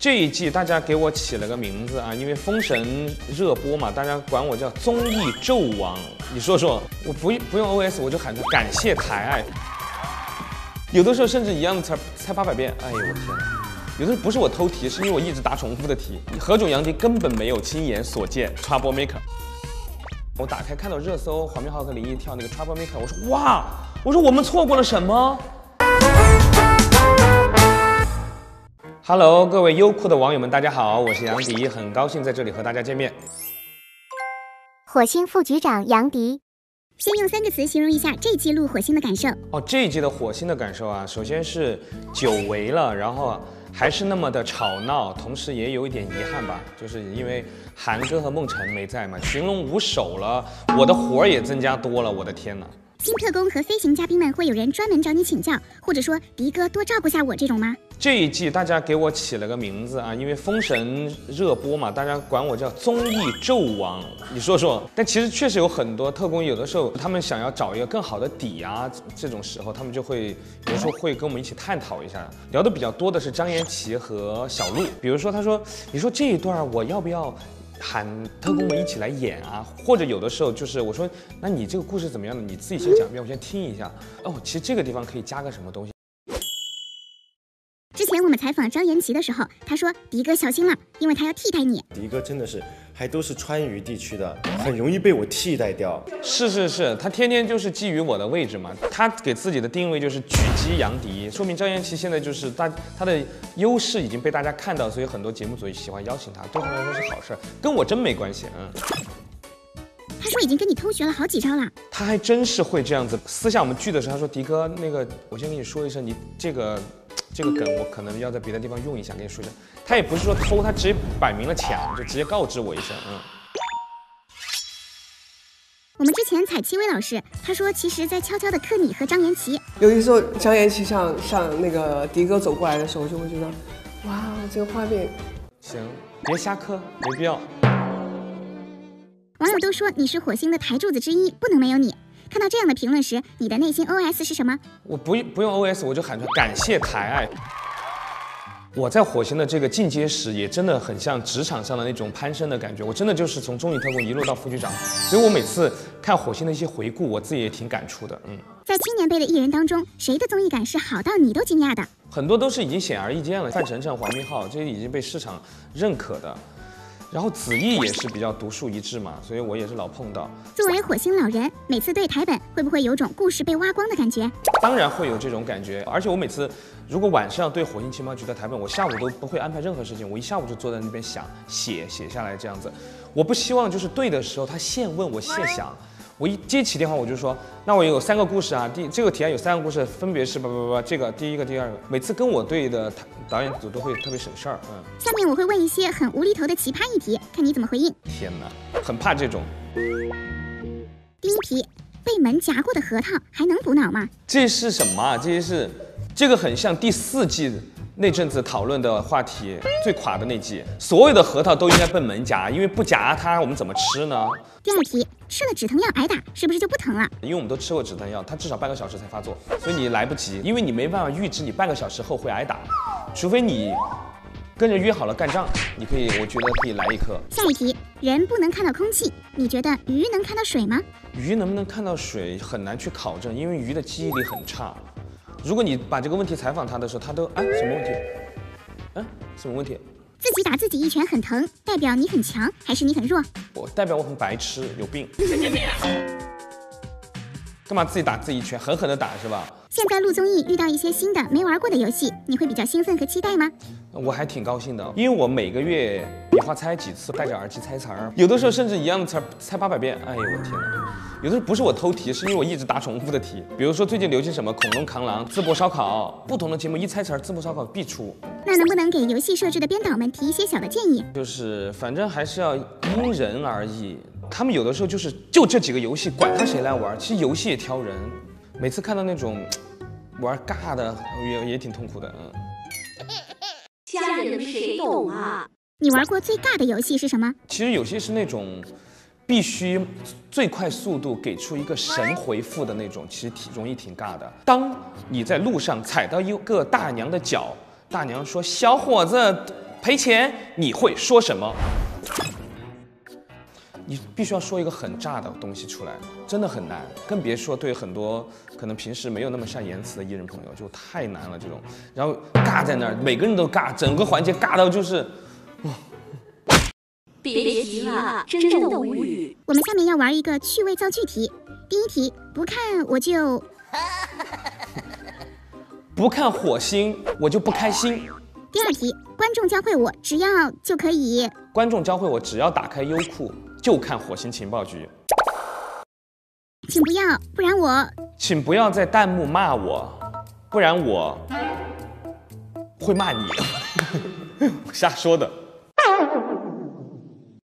这一季大家给我起了个名字啊，因为《封神》热播嘛，大家管我叫综艺纣王。你说说，我不用 OS， 我就喊他感谢抬爱。有的时候甚至一样的词猜800遍，哎呦我天哪！有的时候不是我偷题，是因为我一直答重复的题。何炅、杨迪根本没有亲眼所见 Trouble Maker。我打开看到热搜，黄明昊和林毅跳那个 Trouble Maker， 我说哇，我说我们错过了什么？ Hello， 各位优酷的网友们，大家好，我是杨迪，很高兴在这里和大家见面。火星副局长杨迪，先用3个词形容一下这季录火星的感受。哦，这一季的火星的感受啊，首先是久违了，然后还是那么的吵闹，同时也有一点遗憾吧，就是因为韩哥和孟晨没在嘛，群龙无首了，我的活儿也增加多了，我的天哪！新特工和飞行嘉宾们会有人专门找你请教，或者说迪哥多照顾下我这种吗？ 这一季大家给我起了个名字啊，因为《封神》热播嘛，大家管我叫综艺纣王。你说说，但其实确实有很多特工，有的时候他们想要找一个更好的底啊，这种时候他们就会有时候会跟我们一起探讨一下。聊的比较多的是张延齐和小鹿，比如说他说，你说这一段我要不要？ 喊特工们一起来演啊，或者有的时候就是我说，那你这个故事怎么样呢？你自己先讲一遍，我先听一下。哦，其实这个地方可以加个什么东西。之前我们采访张延齐的时候，他说迪哥小心了，因为他要替代你。迪哥真的是还都是川渝地区的，很容易被我替代掉。是，他天天就是觊觎我的位置嘛，他给自己的定位就是狙击杨迪，说明张延齐现在就是他的优势已经被大家看到，所以很多节目组喜欢邀请他，对他来说是好事，跟我真没关系。他说已经跟你偷学了好几招了，他还真是会这样子。私下我们聚的时候，他说迪哥那个，我先跟你说一声，你这个梗我可能要在别的地方用一下，跟你说一下。他也不是说偷，他直接摆明了抢，就直接告知我一声。我们之前采戚薇老师，他说其实在悄悄的克你和张延齐。有的时候张延齐像那个迪哥走过来的时候，我就会觉得，哇，这个画面。行，别瞎磕，没必要。网友都说你是火星的台柱子之一，不能没有你。 看到这样的评论时，你的内心 OS 是什么？我不用 OS， 我就喊出感谢抬爱。我在火星的这个进阶时，也真的很像职场上的那种攀升的感觉。我真的就是从综艺特工一路到副局长，所以我每次看火星的一些回顾，我自己也挺感触的。在青年辈的艺人当中，谁的综艺感是好到你都惊讶的？很多都是已经显而易见了，范丞丞、黄明昊这些已经被市场认可的。 然后子毅也是比较独树一帜嘛，所以我也是老碰到。作为火星老人，每次对台本会不会有种故事被挖光的感觉？当然会有这种感觉，而且我每次如果晚上对火星情报局的台本，我下午都不会安排任何事情，我一下午就坐在那边想写下来这样子。我不希望就是对的时候他现问我现想，我一接起电话我就说，那我有3个故事啊，这个提案有3个故事，分别是这个第1个、第2个，每次跟我对的他。 导演组都会特别省事儿，下面我会问一些很无厘头的奇葩议题，看你怎么回应。天哪，很怕这种。第1题，被门夹过的核桃还能补脑吗？这是什么啊？这个很像第4季那阵子讨论的话题，最垮的那季，所有的核桃都应该被门夹，因为不夹它我们怎么吃呢？第2题，吃了止疼药挨打是不是就不疼了？因为我们都吃过止疼药，它至少半个小时才发作，所以你来不及，因为你没办法预知你半个小时后会挨打。 除非你跟着约好了干仗，你可以，我觉得可以来1颗。下1题，人不能看到空气，你觉得鱼能看到水吗？鱼能不能看到水很难去考证，因为鱼的记忆力很差。如果你把这个问题采访他的时候，他都什么问题？什么问题？自己打自己1拳很疼，代表你很强还是你很弱？代表我很白痴，有病。干嘛自己打自己1拳，狠狠的打是吧？ 现在录综艺遇到一些新的没玩过的游戏，你会比较兴奋和期待吗？我还挺高兴的，因为我每个月比划猜几次，戴着耳机猜词儿，有的时候甚至一样的词儿猜800遍。哎呦我天哪！有的时候不是我偷题，是因为我一直答重复的题。比如说最近流行什么恐龙扛狼、淄博烧烤，不同的节目一猜词儿，淄博烧烤必出。那能不能给游戏设置的编导们提一些小的建议？就是反正还是要因人而异，他们有的时候就这几个游戏，管他谁来玩，其实游戏也挑人。 每次看到那种玩尬的，也挺痛苦的。家人们谁懂啊？你玩过最尬的游戏是什么？其实有些是那种必须最快速度给出一个神回复的那种，其实容易挺尬的。当你在路上踩到一个大娘的脚，大娘说：“小伙子，赔钱，你会说什么？你必须要说一个很炸的东西出来，真的很难，更别说对很多可能平时没有那么善言辞的艺人朋友就太难了这种。然后尬在那儿，每个人都尬，整个环节尬到就是，别急了，真的无语。我们下面要玩一个趣味造句题，第一题，不看我就。 不看火星，我就不开心。第二题，观众教会我，只要就可以。观众教会我，只要打开优酷就看火星情报局。请不要，不然我。请不要在弹幕骂我，不然我会骂你。我瞎说的。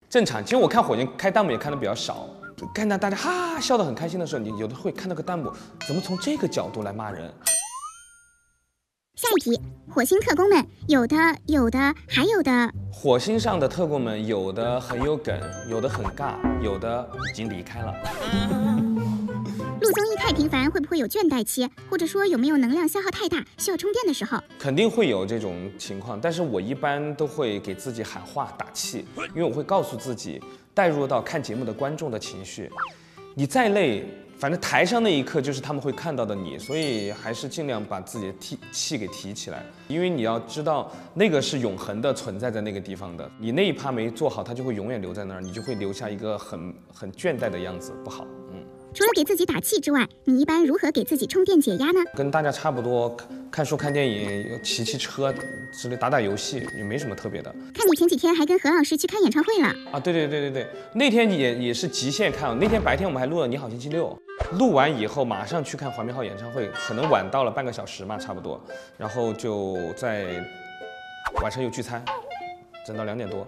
正常，其实我看火星开弹幕也看得比较少。 看到大家哈笑得很开心的时候，你有的会看到个弹幕，怎么从这个角度来骂人？下一题，火星特工们有的还有的。火星上的特工们有的很有梗，有的很尬，有的已经离开了。录综艺太频繁会不会有倦怠期？或者说有没有能量消耗太大需要充电的时候？肯定会有这种情况，但是我一般都会给自己喊话打气，因为我会告诉自己。 带入到看节目的观众的情绪，你再累，反正台上那一刻就是他们会看到的你，所以还是尽量把自己的气给提起来，因为你要知道那个是永恒的存在在那个地方的，你那一趴没做好，它就会永远留在那儿，你就会留下一个很倦怠的样子，不好。嗯。除了给自己打气之外，你一般如何给自己充电解压呢？跟大家差不多，看书、看电影、骑骑车。 之类打游戏也没什么特别的。看你前几天还跟何老师去看演唱会了啊！对，那天也是极限看。那天白天我们还录了《你好星期六》，录完以后马上去看黄明昊演唱会，可能晚到了半个小时嘛，差不多。然后就在晚上又聚餐，整到2点多。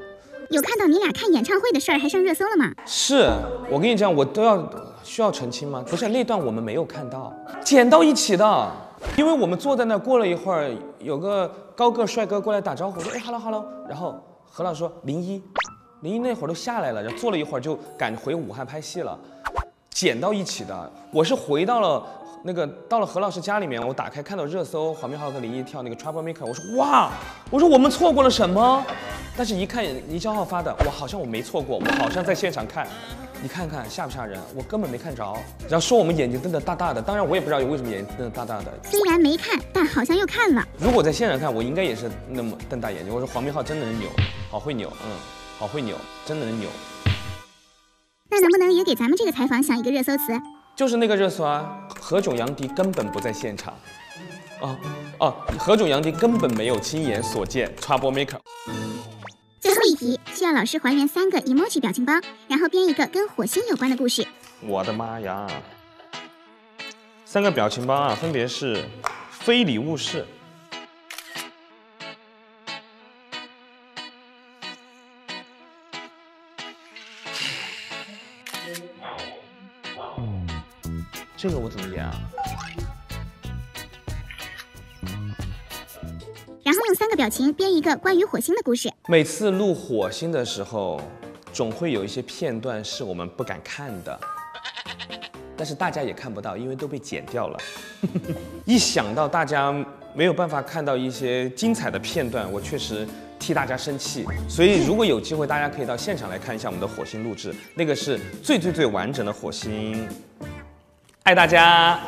有看到你俩看演唱会的事儿还上热搜了吗？是我跟你讲，我都要需要澄清吗？不是那段我们没有看到，剪到一起的，因为我们坐在那过了一会儿，有个。 高个帅哥过来打招呼，说哎 hello， 然后何老师说01，那会儿都下来了，然后坐了一会儿就赶回武汉拍戏了，剪到一起的。我是回到了那个到了何老师家里面，我打开看到热搜黄明昊跟01跳那个 Trouble Maker， 我说哇，我说我们错过了什么？但是一看营销号发的，我好像我没错过，我好像在现场看，你看看吓不吓人？我根本没看着，然后说我们眼睛瞪得大大的，当然我也不知道为什么眼睛瞪得大大的，虽然没看，但好像又看了。如果在现场看，我应该也是那么瞪大眼睛。我说黄明昊真的能扭，好会扭，好会扭，真的能扭。那能不能也给咱们这个采访想一个热搜词？就是那个热搜啊，何炅、杨迪根本不在现场。 哦，何炅、杨迪根本没有亲眼所见 Trouble Maker。最后一题需要老师还原3个 emoji 表情包，然后编一个跟火星有关的故事。我的妈呀！3个表情包啊，分别是非礼勿视、这个我怎么演啊？ 3个表情编一个关于火星的故事。每次录火星的时候，总会有一些片段是我们不敢看的，但是大家也看不到，因为都被剪掉了。一想到大家没有办法看到一些精彩的片段，我确实替大家生气。所以如果有机会，大家可以到现场来看一下我们的火星录制，那个是最完整的火星。爱大家。